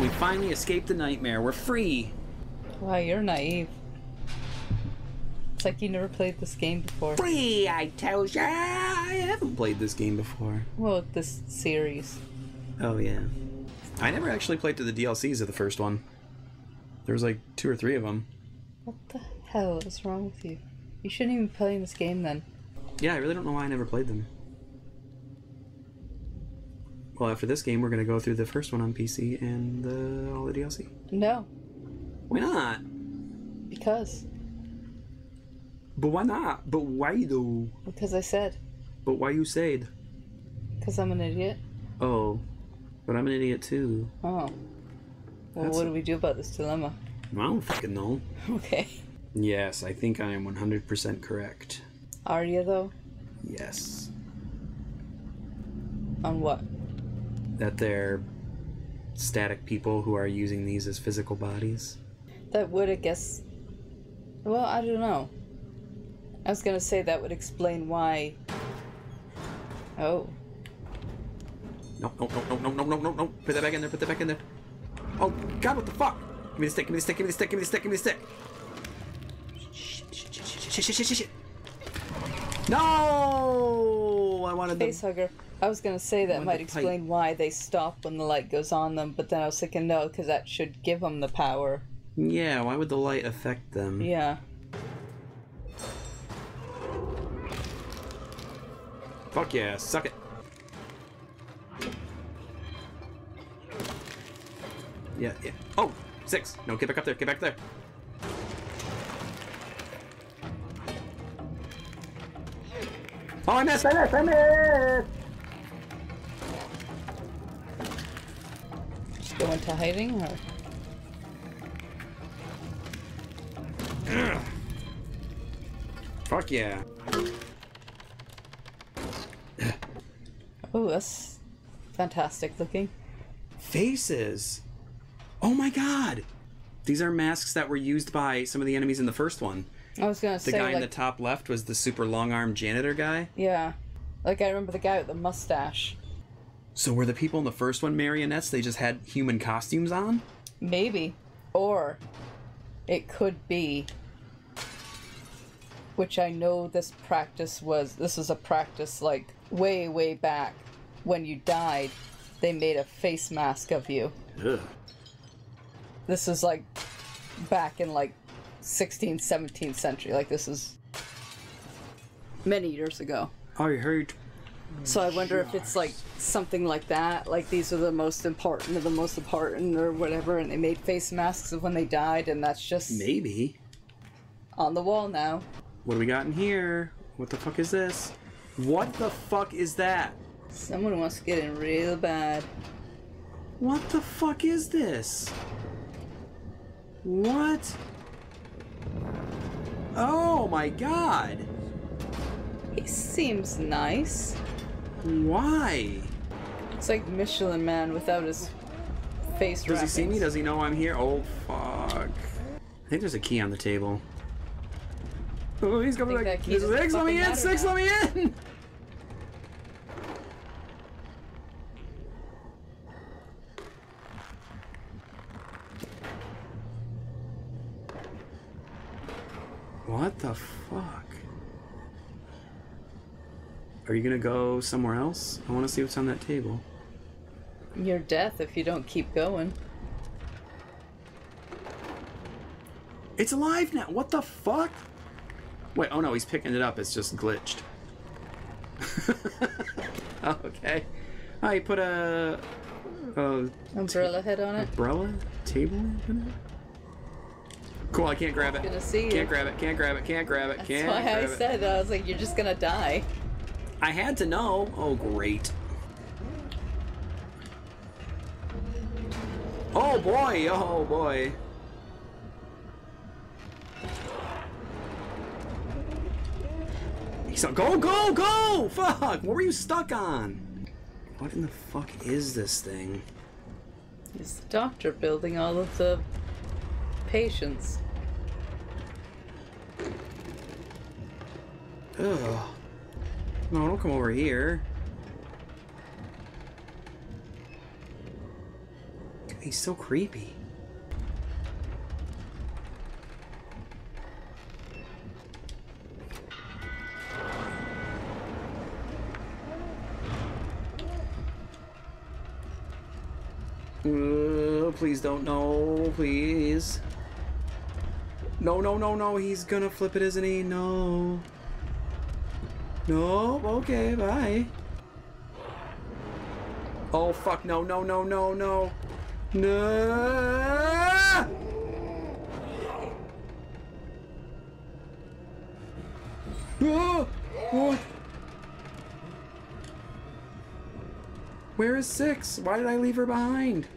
We finally escaped the nightmare. We're free. Wow, you're naive. It's like you never played this game before. Free, I tell ya! I haven't played this game before. Well, this series. Oh, yeah. I never actually played through the DLCs of the first one. There was like 2 or 3 of them. What the hell is wrong with you? You shouldn't even play in this game then. Yeah, I really don't know why I never played them. Well, after this game, we're going to go through the first one on PC and all the DLC. No. Why not? Because. But why not? But why though? Because I said. But why you said? Because I'm an idiot. Oh. But I'm an idiot too. Oh. Well, what do we do about this dilemma? I don't fucking know. Okay. Yes, I think I am 100% correct. Are you though? Yes. On what? That they're static people who are using these as physical bodies. That would, I guess... Well, I don't know. I was gonna say that would explain why... Oh. No, no, no, no, no, no, no, no. Put that back in there, put that back in there. Oh, God, what the fuck? Give me the stick, give me the stick, give me the stick, give me the stick, give me the stick. Shit, shit, shit, shit, shit, shit, shit. No! I wanted the... Facehugger. I was going to say that might explain why they stop when the light goes on them, but then I was thinking no, because that should give them the power. Yeah, why would the light affect them? Yeah. Fuck yeah, suck it. Yeah, yeah. Oh, Six. No, get back up there. Get back there. Oh, I missed. I missed. I missed. Go into hiding, or? Ugh. Fuck yeah. Oh, that's fantastic looking. Faces. Oh my God! These are masks that were used by some of the enemies in the first one. I was gonna say, the guy in the top left was the super long-armed janitor guy. Yeah. Like, I remember the guy with the mustache. So were the people in the first one marionettes? They just had human costumes on? Maybe. Or it could be, which I know this practice was, this is a practice like way, way back when you died, they made a face mask of you. Ugh. This is like back in like 16th, 17th century. Like this is many years ago. I heard. So I wonder if it's like something like that. Like these are the most important of the most important or whatever. And they made face masks of when they died. And that's just maybe on the wall now. What do we got in here? What the fuck is this? What the fuck is that? Someone wants to get in real bad. What the fuck is this? What? Oh my God! He seems nice. Why? It's like Michelin Man without his face wrappings. Does he see me? Does he know I'm here? Oh fuck. I think there's a key on the table. Oh, he's coming back. Six, let me in! Six, let me in! What the fuck? Are you gonna go somewhere else? I want to see what's on that table. Your death if you don't keep going. It's alive now! What the fuck? Wait, oh no, he's picking it up. It's just glitched. Okay. Oh, he put a... umbrella head on it? Umbrella? Table on it? Cool, I can't grab it. Can't grab it, can't grab it, can't grab it, can't grab it. That's why I said that. I was like, you're just gonna die. I had to know. Oh, great. Oh, boy. Oh, boy. He's like, go, go, go! Fuck! What were you stuck on? What in the fuck is this thing? Is the doctor building all of the... patience. Ugh. No, don't come over here. He's so creepy. Please don't. No, please. No, no, no, no. He's gonna flip it, isn't he? No. No. Okay, bye. Oh, fuck. No, no, no, no, no. No. Oh, what? Where is Six? Why did I leave her behind?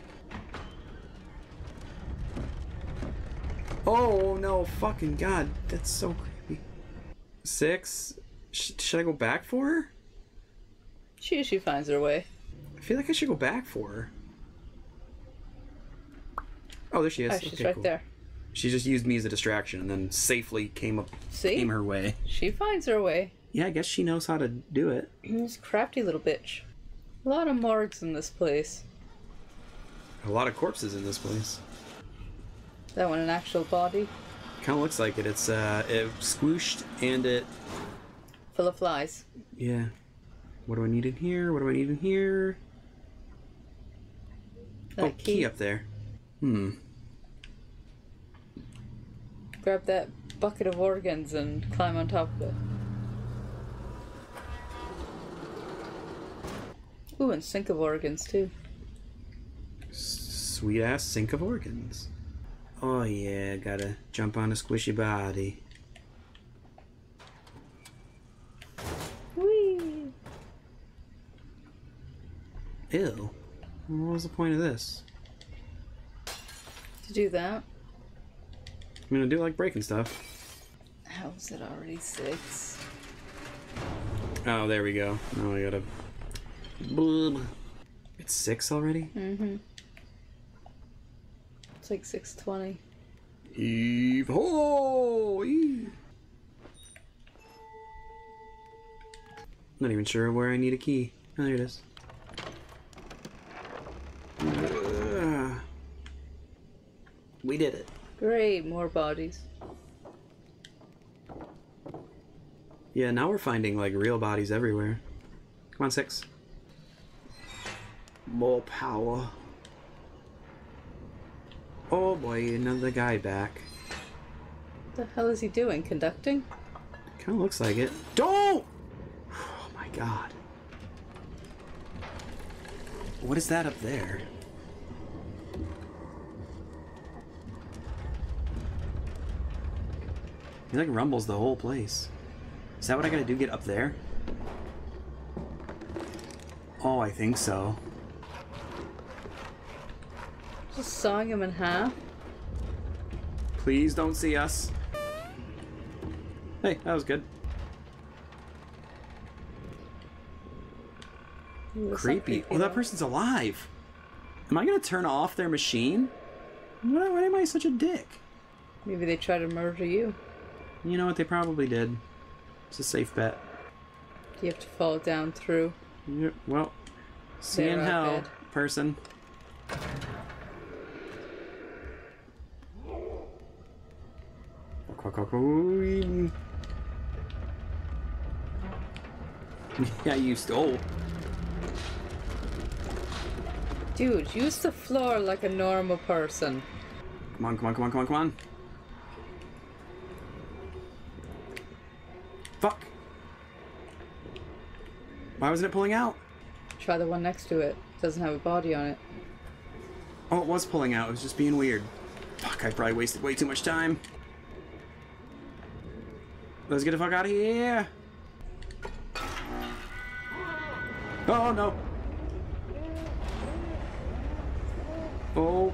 Oh no, fucking god, that's so creepy. Six? Should I go back for her? She finds her way. I feel like I should go back for her. Oh, there she is. Oh, she's okay, right cool. There. She just used me as a distraction and then safely came her way. She finds her way. Yeah, I guess she knows how to do it. This crafty little bitch. A lot of morgues in this place. A lot of corpses in this place. That one an actual body? Kind of looks like it. It's it squooshed and it... Full of flies. Yeah. What do I need in here? What do I need in here? That key up there. Hmm. Grab that bucket of organs and climb on top of it. Ooh, and sink of organs, too. Sweet-ass sink of organs. Oh, yeah, gotta jump on a squishy body. Whee! Ew. What was the point of this? To do that? I mean, I do like breaking stuff. How is it already 6? Oh, there we go. Now I gotta... Blub. It's 6 already? Mm-hmm. It's like 6:20. Eve. Oh, Eve. Not even sure where I need a key. Oh, there it is. We did it. Great, more bodies. Yeah, now we're finding like real bodies everywhere. Come on, Six. More power. Oh boy, another guy back. What the hell is he doing? Conducting? Kinda looks like it. Don't! Oh my god. What is that up there? He like rumbles the whole place. Is that what I gotta do? Get up there? Oh, I think so. Just sawing him in half. Please don't see us. Hey, that was good. Creepy. Oh, that person's alive. Am I gonna turn off their machine? Why am I such a dick? Maybe they tried to murder you. You know what? They probably did. It's a safe bet. You have to fall down through. Yeah, well, see in hell, person. Yeah, you stole. Dude, use the floor like a normal person. Come on, come on, come on, come on, come on. Fuck. Why wasn't it pulling out? Try the one next to it. It doesn't have a body on it. Oh, it was pulling out. It was just being weird. Fuck, I probably wasted way too much time. Let's get the fuck out of here! Oh no! Oh,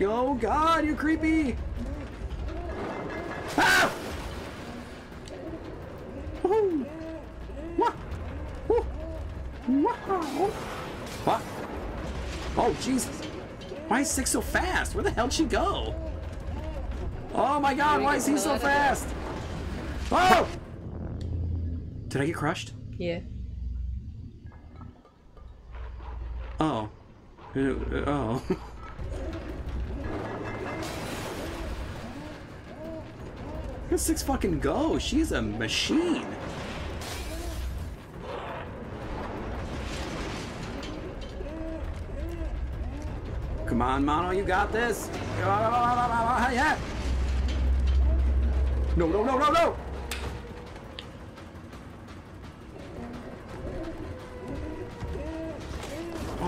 oh god, you're creepy! Ah! Woohoo! Wah! Woo! Wow! What? Oh Jesus! Why is Six so fast? Where the hell'd she go? Oh my god, why is he so fast? Oh! Did I get crushed? Yeah. Oh. Oh. Look at Six fucking go. She's a machine. Come on, Mono, you got this. Yeah. No, no, no, no, no.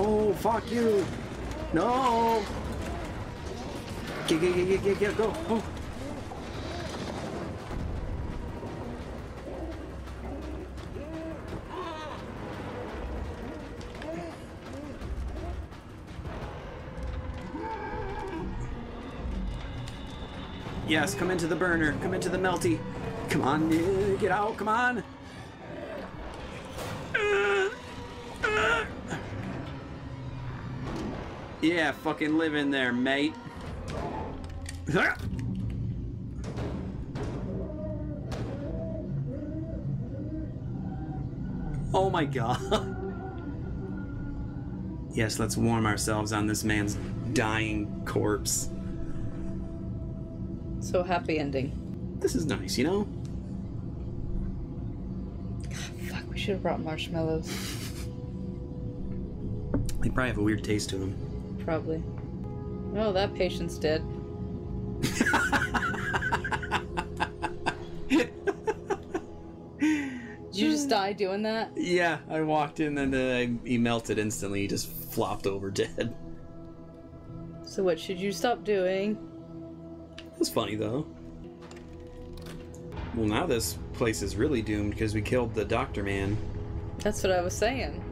Oh, fuck you. No. Get, go. Oh. Yes, come into the burner. Come into the melty. Come on, get out. Come on. Yeah, fucking live in there, mate. Oh my god. Yes, let's warm ourselves on this man's dying corpse. So happy ending. This is nice, you know? God, fuck, we should have brought marshmallows. They probably have a weird taste to them. Probably. Oh, that patient's dead. Did you just die doing that? Yeah, I walked in and he melted instantly. He just flopped over dead. So what should you stop doing? That's funny though. Well, now this place is really doomed because we killed the doctor man. That's what I was saying.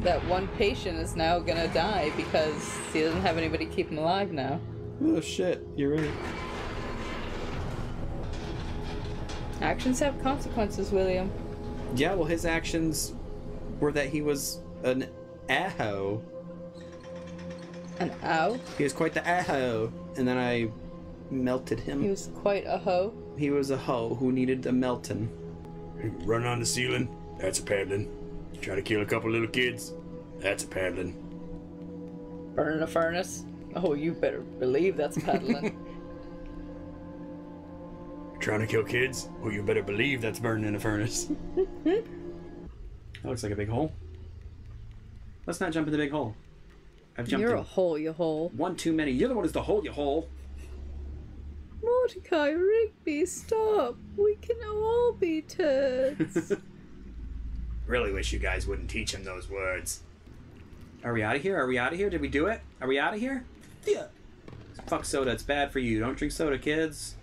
That one patient is now gonna die because he doesn't have anybody to keep him alive now. Oh shit, you're right. Actions have consequences, William. Yeah, well his actions were that he was an aho. An ow? He was quite the aho. And then I melted him. He was quite a hoe. He was a hoe who needed a melting. Run on the ceiling, that's a paddling. Try to kill a couple little kids, that's a paddling. Burn in a furnace? Oh, you better believe that's paddling. Trying to kill kids? Oh, you better believe that's burning in a furnace. That looks like a big hole. Let's not jump in the big hole. I've jumped in. You're a hole, you hole. One too many. You're the one who's the hole, you hole. Mordecai, Rigby, stop. We can all be turds. Really wish you guys wouldn't teach him those words. Are we out of here? Are we out of here? Did we do it? Are we out of here? Yeah. Fuck soda. It's bad for you. Don't drink soda, kids.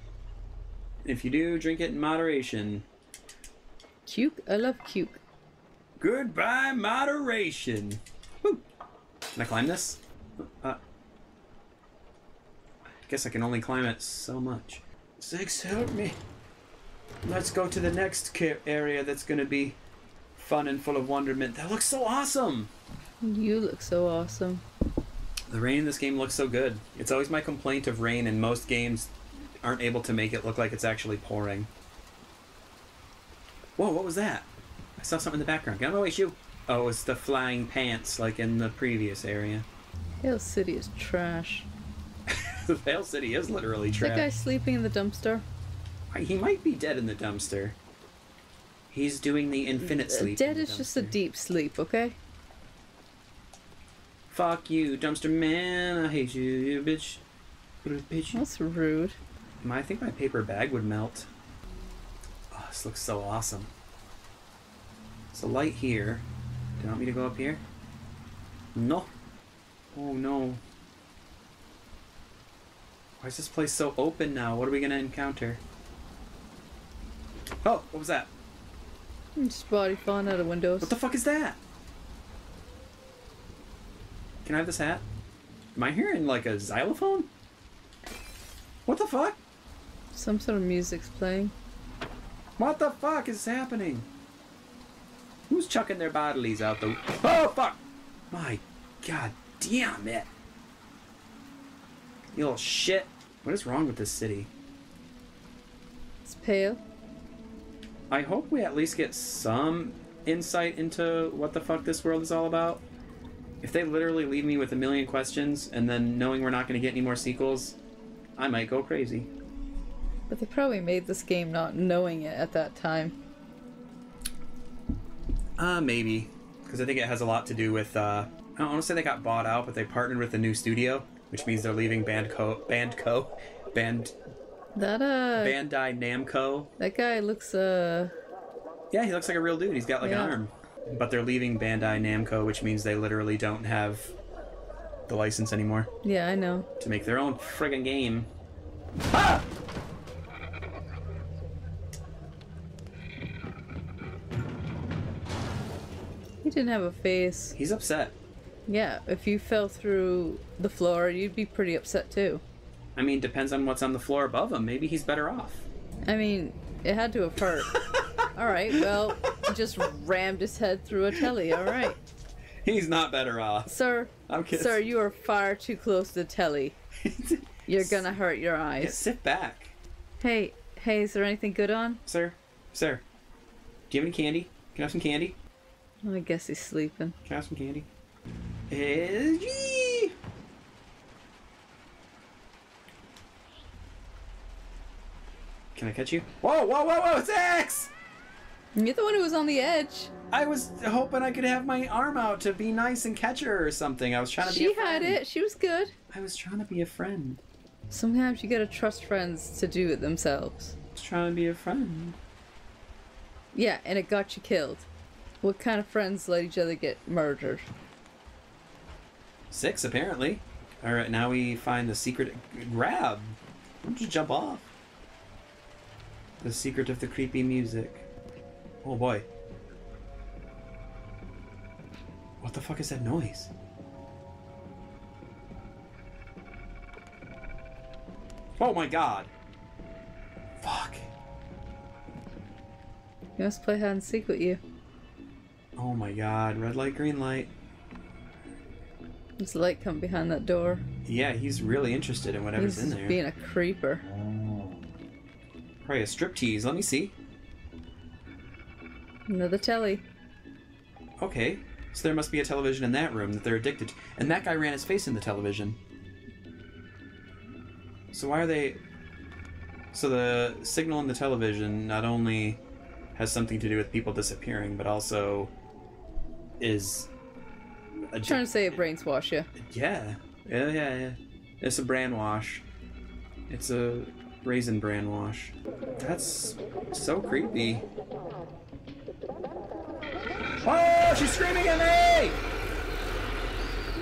If you do, drink it in moderation. Cuke. I love cuke. Goodbye, moderation. Woo. Can I climb this? Guess I can only climb it so much. Six, help me. Let's go to the next area that's gonna be fun and full of wonderment. That looks so awesome! You look so awesome. The rain in this game looks so good. It's always my complaint of rain, and most games aren't able to make it look like it's actually pouring. Whoa, what was that? I saw something in the background. Get out of my way, shoot! Oh, it's the flying pants, like in the previous area. Hill City is trash. The Vale City is literally trapped. That guy's sleeping in the dumpster. He might be dead in the dumpster. He's doing the infinite sleep. Dead is just a deep sleep, okay? Fuck you, dumpster man. I hate you, you bitch. Bitch. That's rude. I think my paper bag would melt. Oh, this looks so awesome. There's a light here. Do you want me to go up here? No. Oh, no. Why is this place so open now? What are we gonna encounter? Oh, what was that? Just body falling out of windows. What the fuck is that? Can I have this hat? Am I hearing like a xylophone? What the fuck? Some sort of music's playing. What the fuck is happening? Who's chucking their bodilies out the... Oh, fuck! My god damn it! You little shit. What is wrong with this city? It's pale. I hope we at least get some insight into what the fuck this world is all about. If they literally leave me with a million questions and then knowing we're not going to get any more sequels, I might go crazy. But they probably made this game not knowing it at that time. Maybe. Because I think it has a lot to do with, I don't want to say they got bought out, but they partnered with a new studio, which means they're leaving Bandai Namco. That guy looks, yeah, he looks like a real dude. He's got, like, an arm. But they're leaving Bandai Namco, which means they literally don't have the license anymore. Yeah, I know. To make their own friggin' game. Ah! He didn't have a face. He's upset. Yeah, if you fell through the floor, you'd be pretty upset too. I mean, depends on what's on the floor above him. Maybe he's better off. I mean, it had to have hurt. Alright, well, just rammed his head through a telly, alright. He's not better off. Sir, I'm kidding. Sir, you are far too close to the telly. You're gonna hurt your eyes. Yeah, sit back. Hey, hey, is there anything good on? Sir, sir, do you have any candy? Can I have some candy? I guess he's sleeping. Can I have some candy? Can I catch you? Whoa, whoa, whoa, whoa, Six! You're the one who was on the edge. I was hoping I could have my arm out to be nice and catch her or something. I was trying to be a friend. She had it. She was good. I was trying to be a friend. Sometimes you gotta trust friends to do it themselves. I was trying to be a friend. Yeah, and it got you killed. What kind of friends let each other get murdered? Six, apparently. All right, now we find the secret. Grab. Why don't you jump off? The secret of the creepy music. Oh boy. What the fuck is that noise? Oh my god. Fuck. You must play hide and seek with you. Oh my god. Red light, green light. There's a light coming behind that door. Yeah, he's really interested in whatever's in there. He's being a creeper. Probably a striptease. Let me see. Another telly. Okay, so there must be a television in that room that they're addicted to. And that guy ran his face in the television. So why are they... So the signal in the television not only has something to do with people disappearing, but also is... I'm trying to say a brainwash, yeah. Yeah. Yeah, yeah, yeah. It's a brainwash. It's a raisin brainwash. That's so creepy. Oh, she's screaming at me!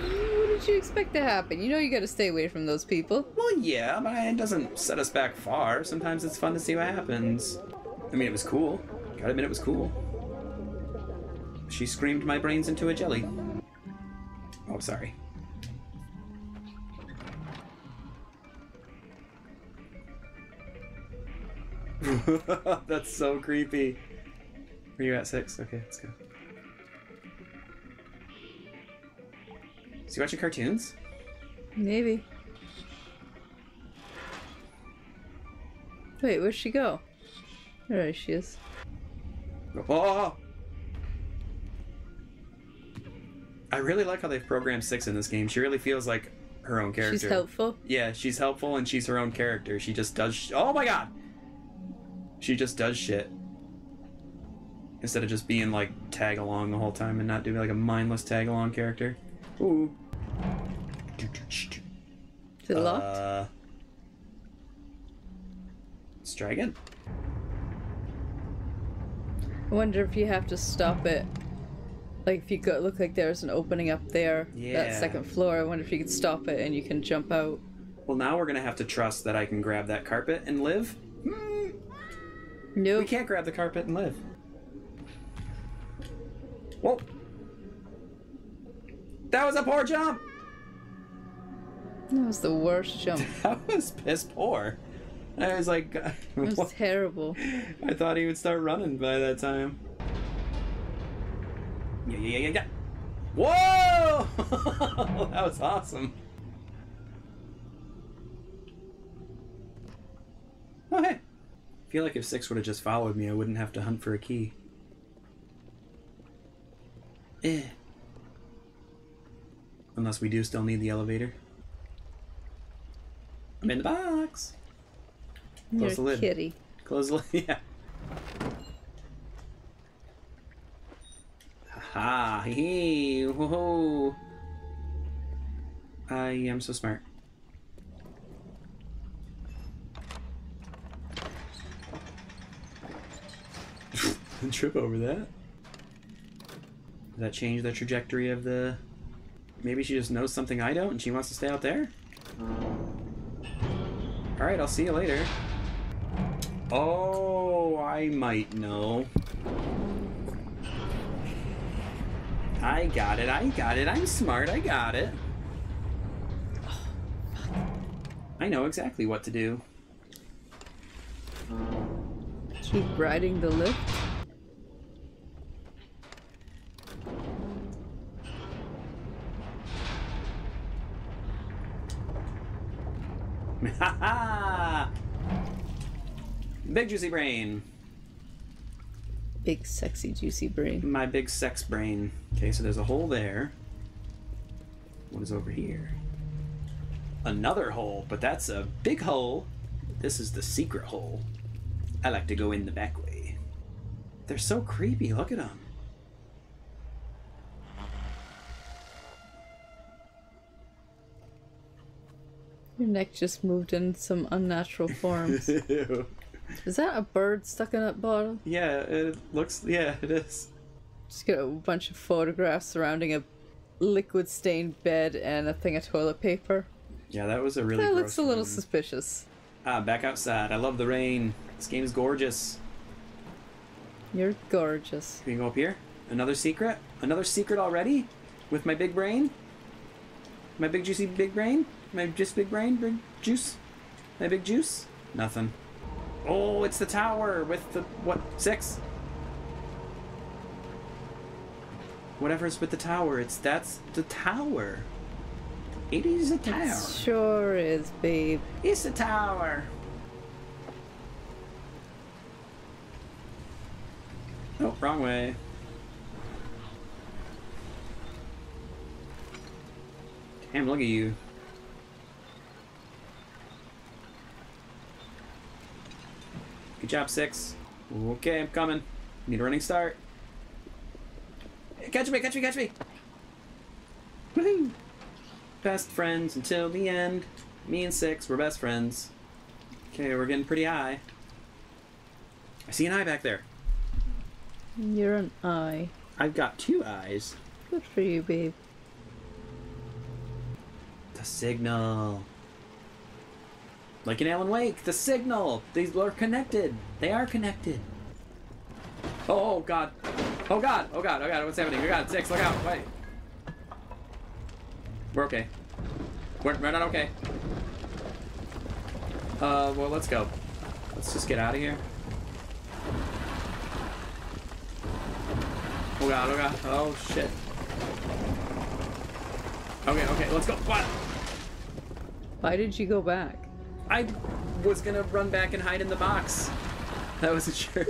What did you expect to happen? You know you gotta stay away from those people. Well, yeah, but it doesn't set us back far. Sometimes it's fun to see what happens. I mean, it was cool. Gotta admit, it was cool. She screamed my brains into a jelly. Oh, sorry. That's so creepy. Are you at Six? Okay, let's go. Is he watching cartoons? Maybe. Wait, where'd she go? There she is. Oh! I really like how they've programmed Six in this game. She really feels like her own character. She's helpful? Yeah, she's helpful and she's her own character. She just does oh my god! She just does shit. Instead of just being like tag-along the whole time and not doing like a mindless tag-along character. Ooh. Is it locked? Let's try again. I wonder if you have to stop it. Like if you go look like there's an opening up there, yeah. That second floor, I wonder if you could stop it and you can jump out. Well, now we're gonna have to trust that I can grab that carpet and live. Mm. Nope. We can't grab the carpet and live. Whoa. That was a poor jump! That was the worst jump. That was piss poor. I was like... It was what? Terrible. I thought he would start running by that time. Yeah, yeah, yeah, yeah. Whoa! That was awesome. Oh, hey. I feel like if Six would have just followed me, I wouldn't have to hunt for a key. Eh. Unless we do still need the elevator. I'm in the box! Close the lid. Kitty. Close the lid, yeah. Ha! Hey! Whoa! I am so smart. Didn't trip over that. Does that change the trajectory of the... Maybe she just knows something I don't and she wants to stay out there? Alright, I'll see you later. Oh, I might know. I got it, I got it. I'm smart, I got it. Oh, fuck. I know exactly what to do. Keep riding the lift. Ha Big juicy brain. Big sexy juicy brain. My big sex brain. Okay, so there's a hole there. What is over here? Another hole, but that's a big hole. This is the secret hole. I like to go in the back way. They're so creepy, look at them. Your neck just moved in some unnatural forms. Ew. Is that a bird stuck in that bottle? Yeah, it looks... Yeah, it is. Just got a bunch of photographs surrounding a liquid-stained bed and a thing of toilet paper. Yeah, that was a really gross. That looks a little suspicious. Ah, back outside. I love the rain. This game is gorgeous. You're gorgeous. Can you go up here? Another secret? Another secret already? With my big brain? My big juicy big brain? My just big brain, big juice, my big juice. Nothing. Oh, it's the tower with the what? Six. Whatever's with the tower, it's that's the tower. It is a tower. It sure is, babe. It's a tower. Oh, wrong way. Damn! Look at you. Good job, Six. Okay, I'm coming. Need a running start. Catch me, catch me, catch me! Woohoo! Best friends until the end. Me and Six, we're best friends. Okay, we're getting pretty high. I see an eye back there. You're an eye. I've got two eyes. Good for you, babe. The signal. Like in Alan Wake, the signal! These are connected! They are connected! Oh god! Oh god! Oh god! Oh god! What's happening? Oh god! Six! Look out! Wait! We're okay. We're not okay. Well, let's go. Let's just get out of here. Oh god! Oh god! Oh shit! Okay, okay, let's go! What? Why did you go back? I was gonna run back and hide in the box. That wasn't sure.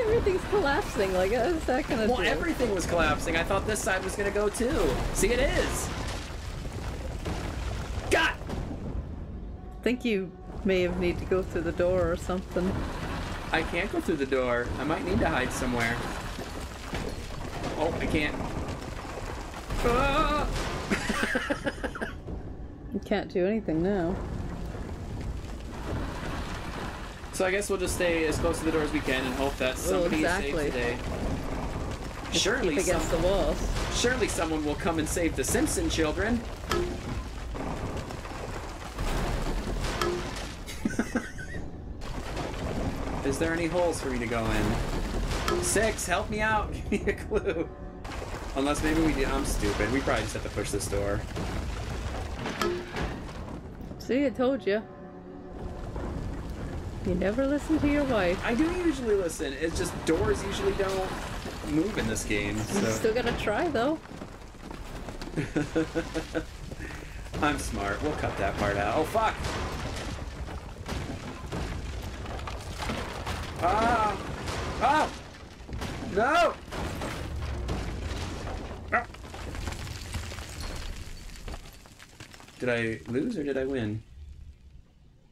Everything's collapsing. Like, how's that gonna do? Well, everything was collapsing. I thought this side was gonna go too. See, it is. God! I think you may have need to go through the door or something. I can't go through the door. I might need to hide somewhere. Oh, I can't. Ah! You can't do anything now. So I guess we'll just stay as close to the door as we can and hope that somebody is safe today. Surely against the walls. Surely someone will come and save the Simpson children. Is there any holes for me to go in? Six, help me out. Give me a clue. Unless maybe we do. I'm stupid. We probably just have to push this door. See, I told you. You never listen to your wife. I do usually listen. It's just doors usually don't move in this game. So. You still gotta try though. I'm smart. We'll cut that part out. Oh fuck! Ah! Ah! No! Ah. Did I lose or did I win?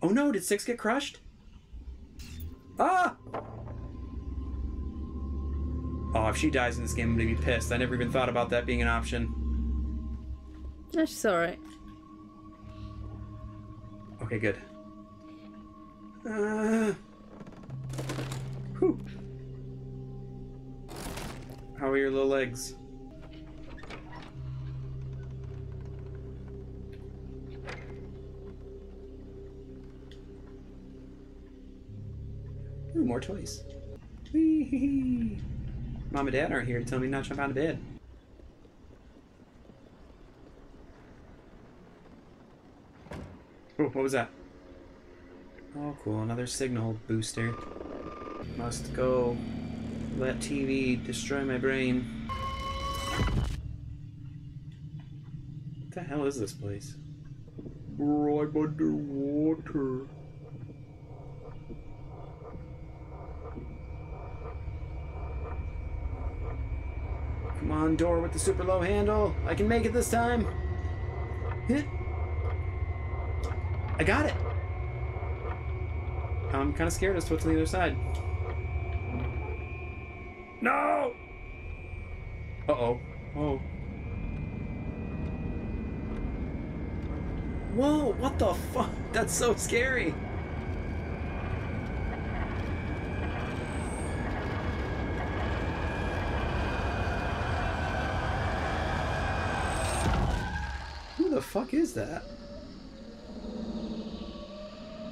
Oh no, did Six get crushed? Ah! Oh, if she dies in this game, I'm gonna be pissed. I never even thought about that being an option. No, she's alright. Okay, good. Whew. How are your little legs? Ooh, more toys. Wee-hee-hee. Mom and Dad aren't here to tell me not to jump out of bed. Oh, what was that? Oh, cool. Another signal booster. Must go. Let TV destroy my brain. What the hell is this place? Oh, I'm underwater. Come on, door with the super low handle. I can make it this time. Hit. I got it. I'm kind of scared as to what's on the other side. No! Uh-oh. Oh. Whoa, what the fuck? That's so scary. Who the fuck is that?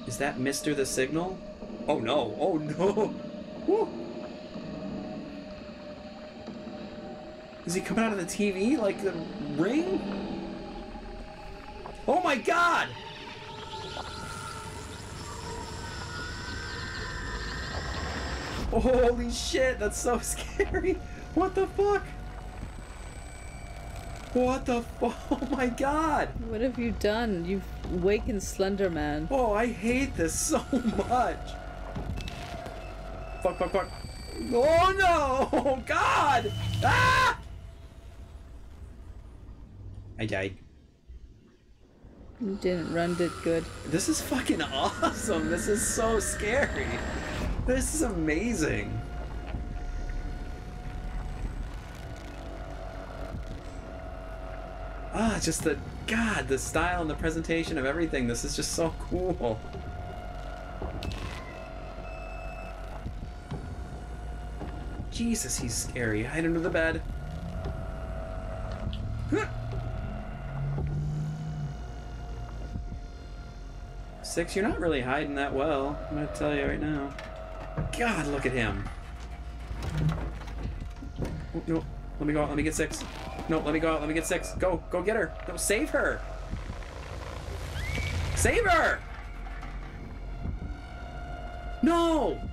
Is that Mr. the Signal? Oh no, oh no! Woo. Is he coming out of the TV like the ring? Oh my god! Oh, holy shit, that's so scary! What the fuck? What the fuck? Oh my god! What have you done? You've awakened Slender Man. Oh, I hate this so much! Fuck, fuck, fuck. Oh no! Oh god! Ah! I died. You didn't run did good. This is fucking awesome! This is so scary! This is amazing! Ah, just the, god, the style and the presentation of everything. This is just so cool. Jesus, he's scary. Hide under the bed. Huh. Six, you're not really hiding that well. I'm gonna tell you right now. God, look at him. Oh, no, let me go out, let me get Six. No, let me go out. Let me get Six. Go. Go get her. No, save her. Save her! No!